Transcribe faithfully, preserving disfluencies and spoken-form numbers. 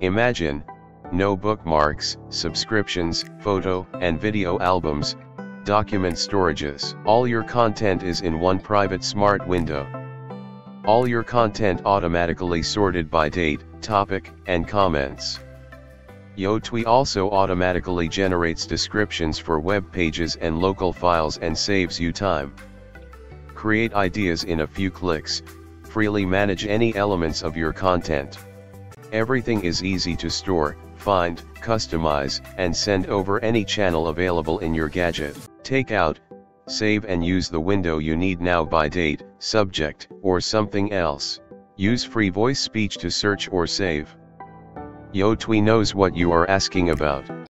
Imagine, no bookmarks, subscriptions, photo and video albums, document storages. All your content is in one private smart window. All your content automatically sorted by date, topic, and comments. Yotwee also automatically generates descriptions for web pages and local files and saves you time. Create ideas in a few clicks, freely manage any elements of your content. Everything is easy to store, find, customize, and send over any channel available in your gadget. Take out, save and use the window you need now by date, subject, or something else. Use free voice speech to search or save. Yotwee knows what you are asking about.